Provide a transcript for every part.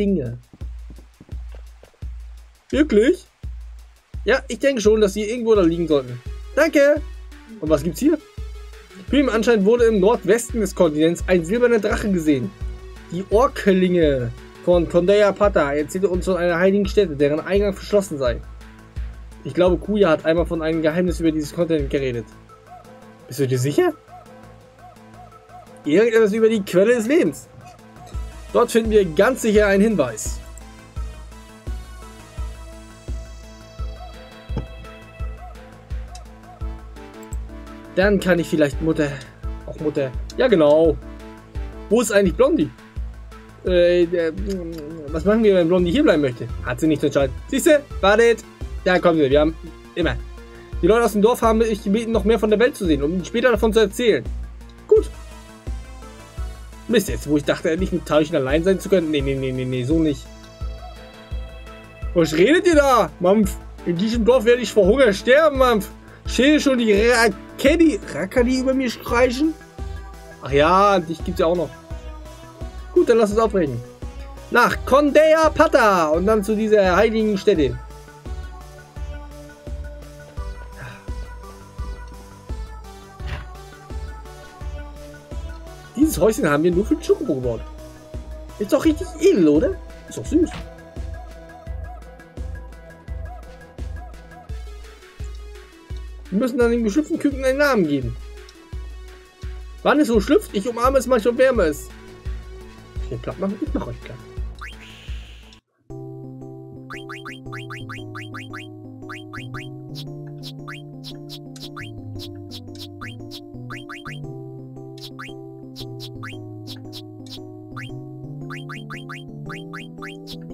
Dinge. Wirklich? Ja, ich denke schon, dass sie irgendwo da liegen sollten. Danke! Und was gibt's hier? Prima, anscheinend wurde im Nordwesten des Kontinents ein silberner Drache gesehen. Die Orkelinge von Kondaya Pata erzählte uns von einer heiligen Stätte, deren Eingang verschlossen sei. Ich glaube, Kuja hat einmal von einem Geheimnis über dieses Kontinent geredet. Bist du dir sicher? Irgendetwas über die Quelle des Lebens. Dort finden wir ganz sicher einen Hinweis. Dann kann ich vielleicht Mutter. Ja, genau. Wo ist eigentlich Blondie? Was machen wir, wenn Blondie hier bleiben möchte? Hat sie nicht zu entscheiden. Siehste? Wartet. Da kommen wir. Wir haben immer. Die Leute aus dem Dorf haben mich gebeten, noch mehr von der Welt zu sehen, um ihnen später davon zu erzählen. Gut. Mist, jetzt, wo ich dachte, endlich mit Teilchen allein sein zu können. Nee, so nicht. Was redet ihr da, Mampf? In diesem Dorf werde ich vor Hunger sterben, Mampf. Schäle schon die Rakadi über mir streichen? Ach ja, dich gibt's ja auch noch. Gut, dann lass uns aufregen. Nach Kondaya Pata und dann zu dieser heiligen Stätte. Dieses Häuschen haben wir nur für den Schokobo gebaut. Ist doch richtig edel, oder? Ist doch süß. Wir müssen dann den geschlüpften Küken einen Namen geben. Wann es so schlüpft, ich umarme es manchmal wärmer ist. Ich will platt machen, ich mach euch platt.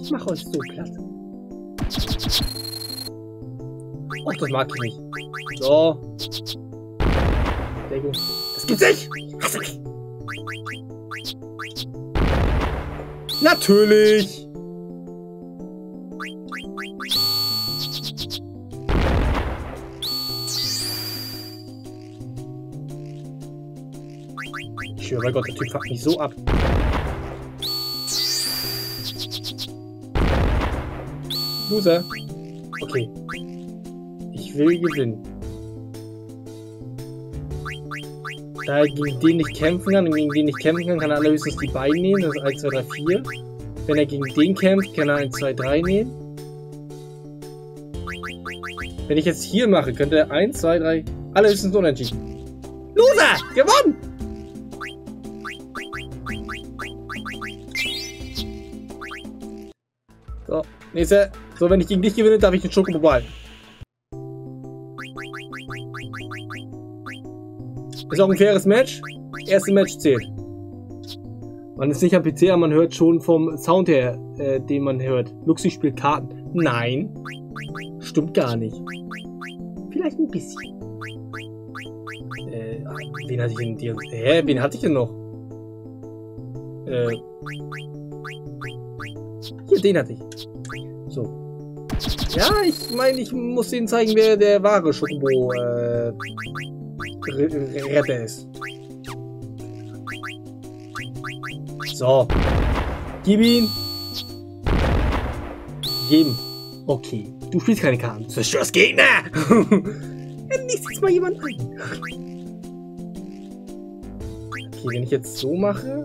Ich mach euch so platt. Och, das mag ich nicht. So. Deckung. Das gibt's nicht! Hasse mich! Natürlich! Ich schwöre bei Gott, der Typ fuckt mich so ab. Loser. Okay. Ich will gewinnen. Da er gegen den nicht kämpfen kann und gegen den nicht kämpfen kann, kann er allerhöchstens die beiden nehmen. Das ist 1, 2, 3, 4. Wenn er gegen den kämpft, kann er 1, 2, 3 nehmen. Wenn ich jetzt hier mache, könnte er 1, 2, 3... Allerhöchstens unentschieden. Loser! Gewonnen! So, nächster. So, wenn ich gegen dich gewinne, darf ich den Schokobo behalten. Ist auch ein faires Match. Erste Match zählt. Man ist nicht am PC, aber man hört schon vom Sound her, den man hört. Luxi spielt Karten. Nein. Stimmt gar nicht. Vielleicht ein bisschen. Wen hatte ich denn dir? Hä? Wen hatte ich denn noch? Hier, den hatte ich. So. Ja, ich meine, ich muss denen zeigen, wer der wahre Schokobo Retter ist. So. Gib ihn. Geben. Okay. Du spielst keine Karten. Zerstörst Gegner! Endlich sitzt mal jemand ein. Okay, wenn ich jetzt so mache.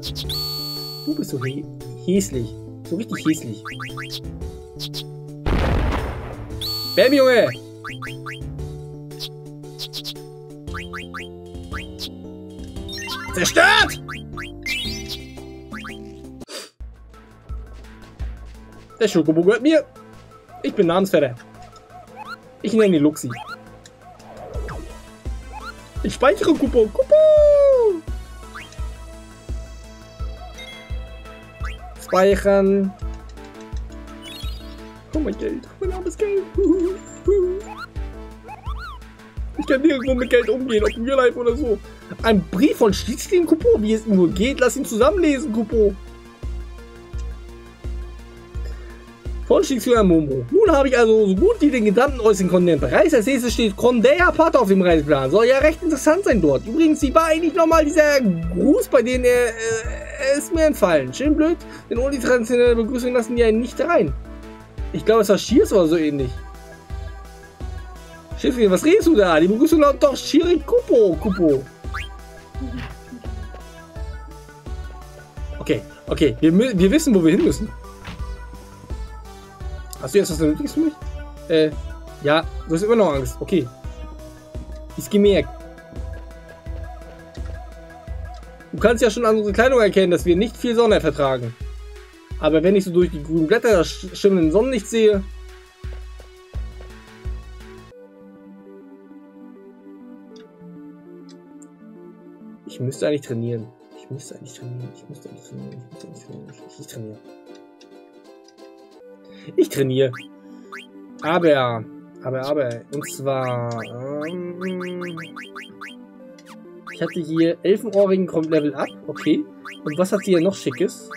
Du bist so hässlich. So richtig hässlich. Bam, Junge! Zerstört! Der Schokobo gehört mir. Ich bin Namensvetter. Ich nenne ihn Luxi. Ich speichere Kupo. Kupo! Speichern. Oh mein Geld. Mein armes Geld. Ich kann nirgendwo mit Geld umgehen, ob in Real Life oder so. Ein Brief von Schlitzling Kupo, wie es ihm nur geht. Lass ihn zusammenlesen, Kupo. Von Schlitzling an Momo. Nun habe ich also so gut wie den gesamten äußeren Kontinent bereist. Als nächstes steht Kondaya Pata auf dem Reiseplan. Soll ja recht interessant sein dort. Übrigens, wie war eigentlich nochmal dieser Gruß, bei dem er ist mir entfallen. Schön blöd, denn ohne die traditionelle Begrüßung lassen die einen nicht rein. Ich glaube, es war Schiers oder so ähnlich. Schiffchen, was redest du da? Die Begrüßung lautet doch Shiri Kupo, Kupo. Okay, okay, wir wissen, wo wir hin müssen. Hast du jetzt was Nötiges für mich? Ja, du hast immer noch Angst. Okay. Ist gemerkt. Du kannst ja schon an unsere Kleidung erkennen, dass wir nicht viel Sonne vertragen. Aber wenn ich so durch die grünen Blätter das schimmelnde Sonnenlicht sehe... Ich müsste eigentlich trainieren. Ich trainiere. Aber, und zwar... ich hatte hier Elfenohrringen, kommt Level Up, okay. Und was hat sie hier noch Schickes?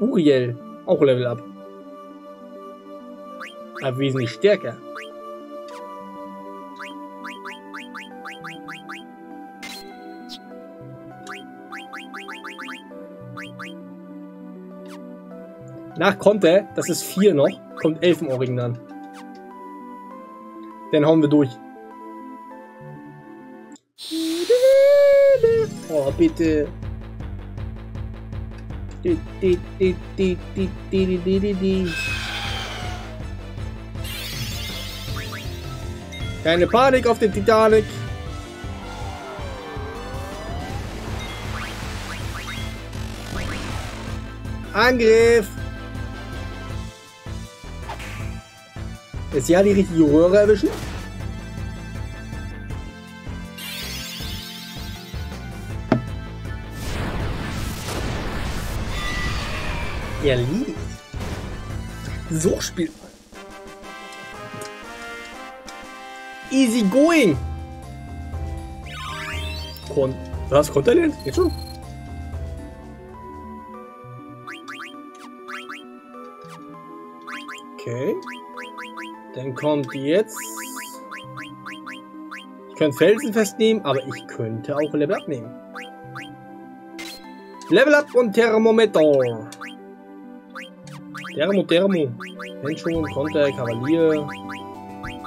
Uriel, auch Level Up. Aber wesentlich stärker. Nach Konter, das ist 4 noch, kommt Elfenohrringen dann. Den hauen wir durch. Oh, bitte. Keine Panik auf den Titanic. Angriff. Jetzt ja die richtige Röhre erwischen. Erledigt. So spielt man. Easy going. Was kommt da denn? Jetzt schon. Okay. Dann kommt jetzt... Ich könnte Felsen festnehmen, aber ich könnte auch Level Up nehmen. Level Up und Thermometer. Thermo. Menschen, Konter, Kavalier,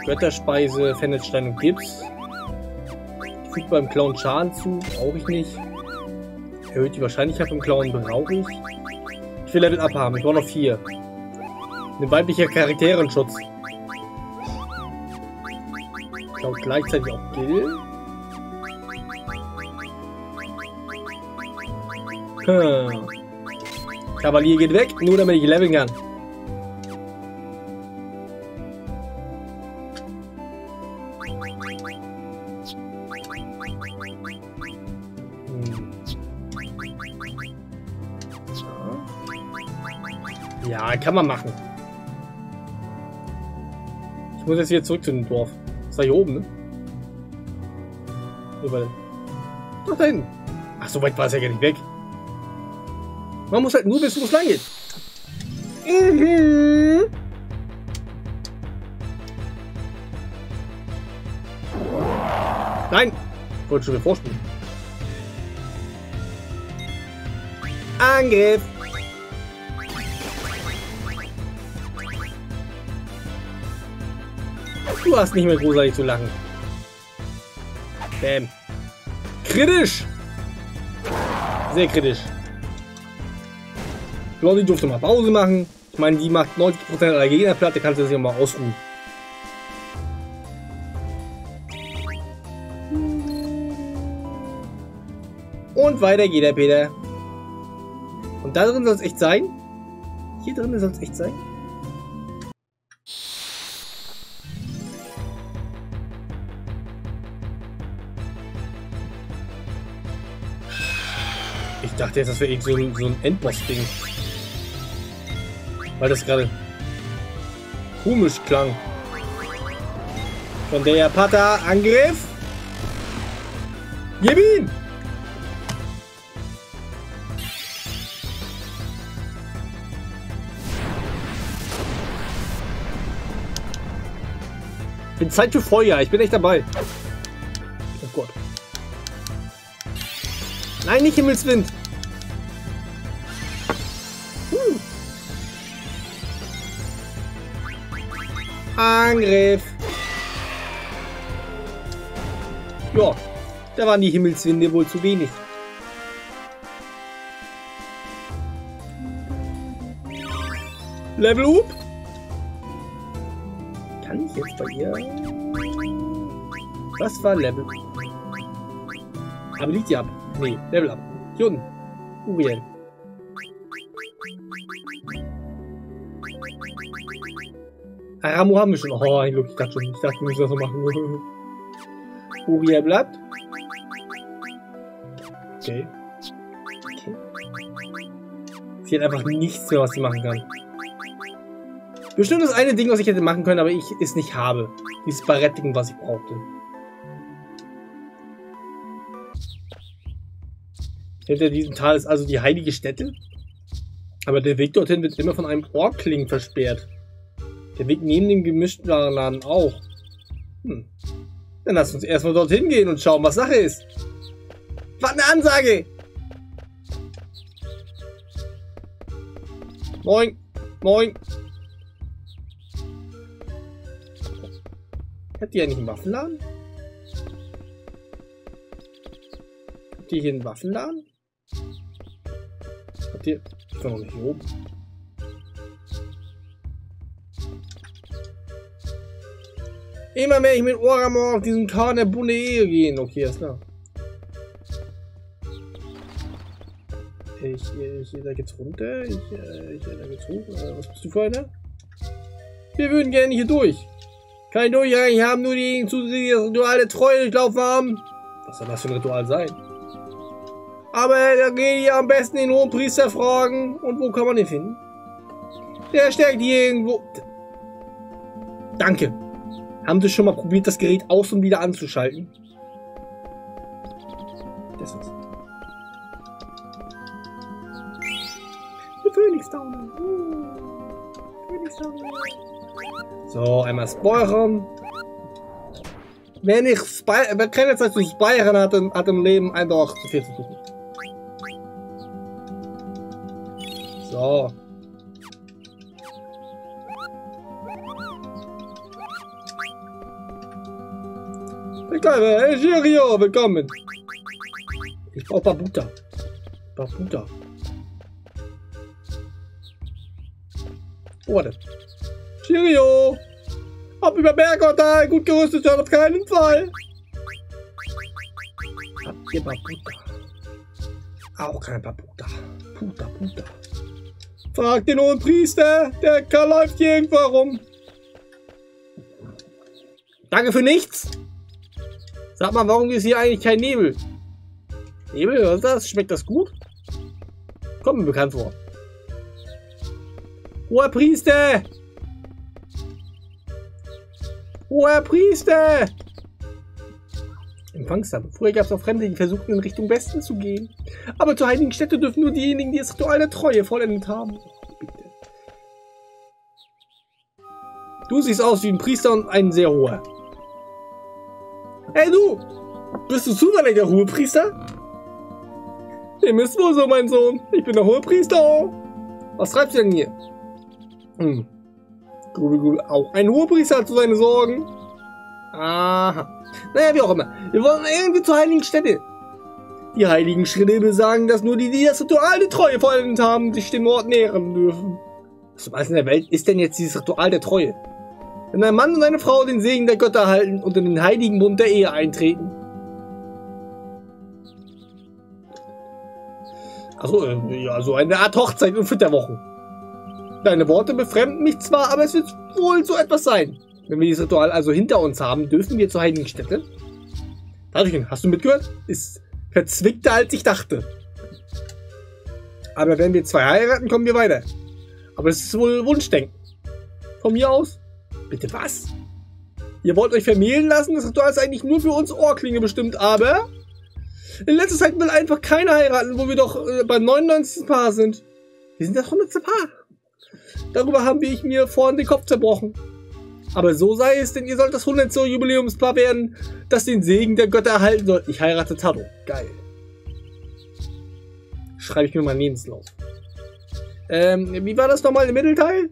Götterspeise, Fennetzstein und Gips. Ich füge beim Clown Schaden zu, brauche ich nicht. Erhöht die Wahrscheinlichkeit vom Clown, brauche ich. Ich will Level Up haben, ich brauche noch 4. Eine weibliche Charakterenschutz. Ich glaube gleichzeitig auch Gil. Kavalier geht weg, nur damit ich leveln kann. Ja, kann man machen. Ich muss jetzt wieder zurück zu dem Dorf. Ist da hier oben, ne? Überall. Doch, da hinten. Ach, so weit war es ja gar nicht weg. Man muss halt nur wissen, wo es lang geht. Nein! Ich wollte schon wieder vorspielen. Angriff! Du hast nicht mehr großartig zu lachen. Bäm. Kritisch! Sehr kritisch. Blondie durfte mal Pause machen. Ich meine, die macht 90% aller Gegner platt, da kannst du sich auch mal ausruhen. Und weiter geht der Peter. Und da drin soll es echt sein? Hier drin soll es echt sein? Ich dachte jetzt, das wäre irgendwie so ein Endboss-Ding. Weil das gerade komisch klang. Kondaya Pata, Angriff. Gib ihn! Bin Zeit für Feuer, ich bin echt dabei. Oh Gott. Nein, nicht Himmelswind. Angriff. Ja, da waren die Himmelswinde wohl zu wenig. Level up. Kann ich jetzt bei ihr? Was war Level? Aber liegt die ab? Nee, Level up. Hier unten. Uriel. Aramu haben wir schon. Oh, ein Glück, ich dachte schon. Ich dachte, wir müssen das so machen. Uriel bleibt. Okay. Okay. Sie hat einfach nichts mehr, was sie machen kann. Bestimmt das eine Ding, was ich hätte machen können, aber ich es nicht habe. Dieses Barettigen, was ich brauchte. Hinter diesem Tal ist also die heilige Stätte. Aber der Weg dorthin wird immer von einem Orkling versperrt. Der Weg neben dem gemischten Warenladen auch. Hm. Dann lass uns erstmal dorthin gehen und schauen, was Sache ist. Was eine Ansage! Moin! Moin! Hat die ja nicht einen Waffenladen? Hat die hier einen Waffenladen? Hat die... Ist doch noch nicht hier oben. Immer mehr ich mit Oramor auf diesem Kahn der Bunde Ehe gehen. Okay, ist klar. Da geht's runter. Da geht's hoch. Was bist du für einer? Wir würden gerne hier durch. Kein Durchgang, ich habe nur diejenigen die das Ritual der Treue durchlaufen haben. Was soll das für ein Ritual sein? Aber da gehe ich am besten den Hohepriester fragen. Und wo kann man den finden? Der steckt hier irgendwo. Danke. Haben Sie schon mal probiert, das Gerät aus- und wieder anzuschalten? Das ist. Die Phoenix-Dom. So, einmal spoilern. Wer keine Zeit zu spoilern hat im Leben einfach zu viel zu tun. So. Willkommen, hey Chirio, willkommen. Ich brauche Babuta. Babuta. Oh, warte. Chirio! Ob über Berg und Tal, gut gerüstet, auf keinen Fall. Habt ihr Babuta? Auch kein Babuta. Puta, Puta. Frag den hohen Priester, der läuft hier irgendwo rum. Danke für nichts. Sag mal, warum ist hier eigentlich kein Nebel? Nebel, was ist das? Schmeckt das gut? Kommt mir bekannt vor. Hoher Priester! Hoher Priester! Empfangsam. Früher gab es auch Fremde, die versuchten, in Richtung Westen zu gehen. Aber zur heiligen Stätte dürfen nur diejenigen, die das Ritual der Treue vollendet haben. Bitte. Du siehst aus wie ein Priester und ein sehr hoher. Hey du! Bist du zufällig der Hohepriester? Dem ist wohl so, mein Sohn. Ich bin der Hohepriester. Was treibst du denn hier? Hm. Grubel, grubel. Auch ein Hohepriester hat so seine Sorgen. Aha. Naja, wie auch immer. Wir wollen irgendwie zur heiligen Stätte. Die heiligen Schritte besagen, dass nur die, die das Ritual der Treue vollendet haben, sich dem Ort nähern dürfen. Was zum Beispiel in der Welt ist denn jetzt dieses Ritual der Treue? Wenn ein Mann und eine Frau den Segen der Götter halten und in den heiligen Bund der Ehe eintreten. Achso, ja, so eine Art Hochzeit und Futterwochen. Deine Worte befremden mich zwar, aber es wird wohl so etwas sein. Wenn wir dieses Ritual also hinter uns haben, dürfen wir zur heiligen Stätte. Tadurchin, hast du mitgehört? Ist verzwickter, als ich dachte. Aber wenn wir zwei heiraten, kommen wir weiter. Aber es ist wohl Wunschdenken. Von mir aus? Bitte was? Ihr wollt euch vermählen lassen? Das Ritual ist eigentlich nur für uns Ohrklinge bestimmt, aber... In letzter Zeit will einfach keiner heiraten, wo wir doch beim 99. Paar sind. Wir sind das 100. Paar. Darüber habe ich mir vorhin den Kopf zerbrochen. Aber so sei es, denn ihr sollt das 100. Jubiläumspaar werden, das den Segen der Götter erhalten soll. Ich heirate Tabo. Geil. Schreibe ich mir meinen Lebenslauf. Wie war das nochmal im Mittelteil?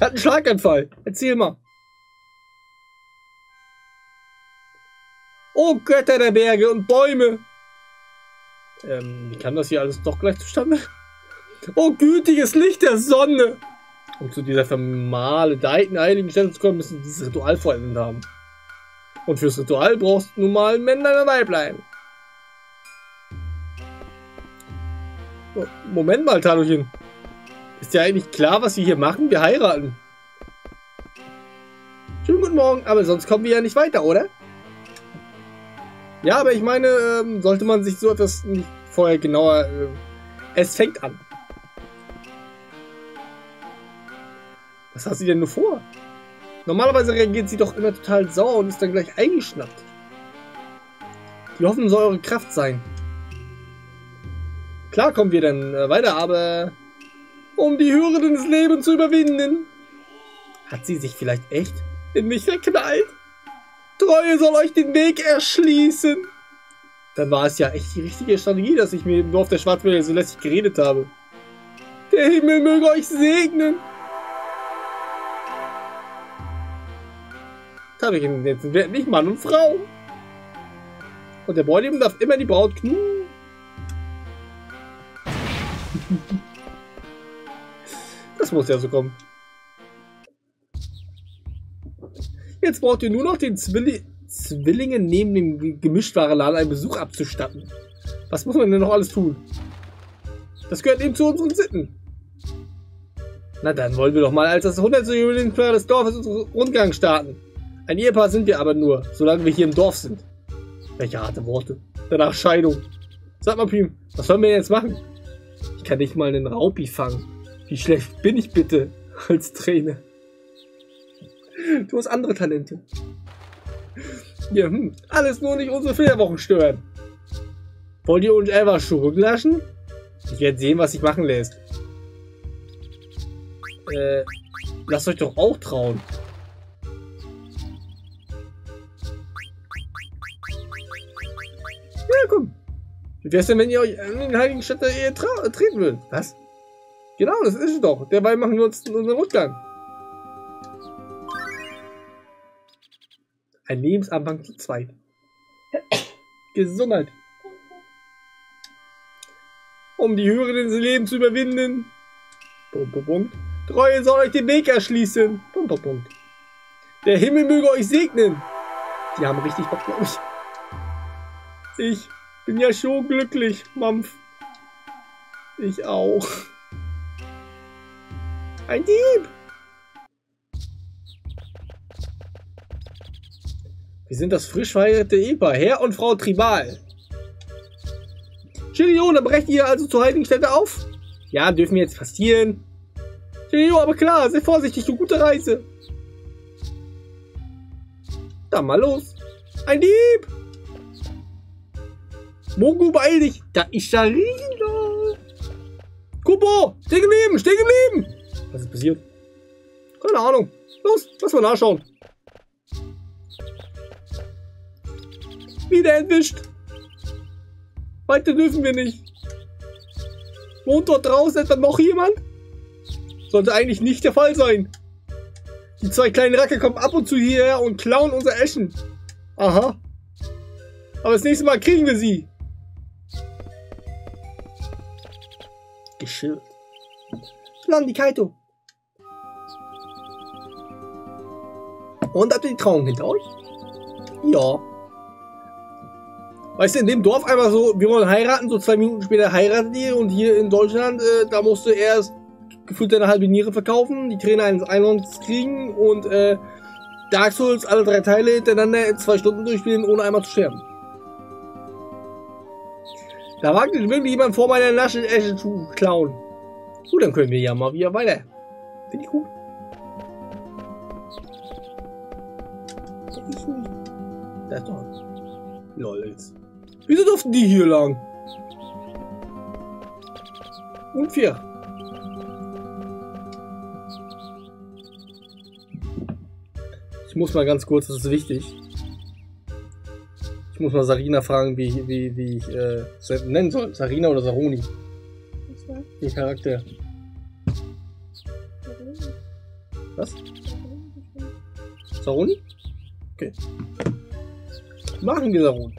Er hat einen Schlaganfall. Erzähl mal. Oh, Götter der Berge und Bäume! Wie kam das hier alles doch gleich zustande? Oh, gütiges Licht der Sonne! Um zu dieser vermaledeiten heiligen Stelle zu kommen, müssen wir dieses Ritual vollendet haben. Und fürs Ritual brauchst du nun mal Männer dabei bleiben. Oh, Moment mal, Tadurchin. Ist ja eigentlich klar, was wir hier machen? Wir heiraten. Schönen guten Morgen, aber sonst kommen wir ja nicht weiter, oder? Ja, aber ich meine, sollte man sich so etwas nicht vorher genauer... es fängt an. Was hat sie denn nur vor? Normalerweise reagiert sie doch immer total sauer und ist dann gleich eingeschnappt. Die Hoffnung soll eure Kraft sein. Klar kommen wir dann weiter, aber... um die Hürden des Lebens zu überwinden. Hat sie sich vielleicht echt in mich verknallt? Treue soll euch den Weg erschließen. Dann war es ja echt die richtige Strategie, dass ich mir im Dorf der Schwarzwälder so lässig geredet habe. Der Himmel möge euch segnen. Tadurchin, jetzt sind wir endlich Mann und Frau. Und der Bräutigam darf immer die Braut knurren. Das muss ja so kommen. Jetzt braucht ihr nur noch den Zwillingen neben dem Gemischtwarenladen einen Besuch abzustatten. Was muss man denn noch alles tun? Das gehört eben zu unseren Sitten. Na dann wollen wir doch mal als das 100. Jubiläum des Dorfes unseren Rundgang starten. Ein Ehepaar sind wir aber nur, solange wir hier im Dorf sind. Welche harte Worte. Danach Scheidung. Sag mal, Pim, was sollen wir denn jetzt machen? Ich kann nicht mal einen Raupi fangen. Wie schlecht bin ich bitte als Trainer? Du hast andere Talente. Ja, alles nur nicht unsere Federwochen stören. Wollt ihr uns einfach zurücklaschen? Ich werde sehen, was sich machen lässt. Lasst euch doch auch trauen. Ja, komm. Wie wär's denn, wenn ihr euch in den heiligen Stadt der Ehe treten würdet? Was? Genau, das ist es doch. Derweil machen wir uns unseren Rückgang. Ein Lebensanfang zu zweit. Gesundheit. Um die Hürden des Lebens zu überwinden. Punkt, Punkt, Punkt. Treue soll euch den Weg erschließen. Punkt, Punkt, Punkt. Der Himmel möge euch segnen. Die haben richtig Bock, glaube ich. Ich bin ja schon glücklich, Mampf. Ich auch. Ein Dieb. Wir sind das frisch verheiratete Ehepaar, Herr und Frau Tribal. Chirio, dann brecht ihr also zur heiligen Stätte auf? Ja, dürfen wir jetzt passieren. Chirio, aber klar, sei vorsichtig, du gute Reise. Dann mal los. Ein Dieb! Mogu, beeil dich, da ist Sarina. Kupo, stehen geblieben, stehen geblieben! Was ist passiert? Keine Ahnung. Los, lass mal nachschauen. Wieder entwischt. Weiter dürfen wir nicht. Wohnt dort draußen etwa noch jemand? Sollte eigentlich nicht der Fall sein. Die zwei kleinen Racker kommen ab und zu hierher und klauen unser Eschen. Aha. Aber das nächste Mal kriegen wir sie. Geschirr. Blondie, Kaito. Und habt ihr die Trauung hinter euch? Ja. Weißt du, in dem Dorf einfach so, wir wollen heiraten, so 2 Minuten später heiratet ihr und hier in Deutschland, da musst du erst gefühlt deine halbe Niere verkaufen, die Träne eines Einwands kriegen und Dark Souls alle 3 Teile hintereinander in 2 Stunden durchspielen, ohne einmal zu sterben. Da wagt wirklich jemand vor meiner Naschenäsche zu klauen. Gut, dann können wir ja mal wieder weiter. Finde ich gut. Ich nicht. Das ist doch. Lol jetzt. Wieso durften die hier lang? Unfair. Ich muss mal ganz kurz, das ist wichtig. Ich muss mal Sarina fragen, wie ich nennen soll. Sarina oder Saroni? Was war? Den Charakter. Was? Saroni? Okay. machen gelernt.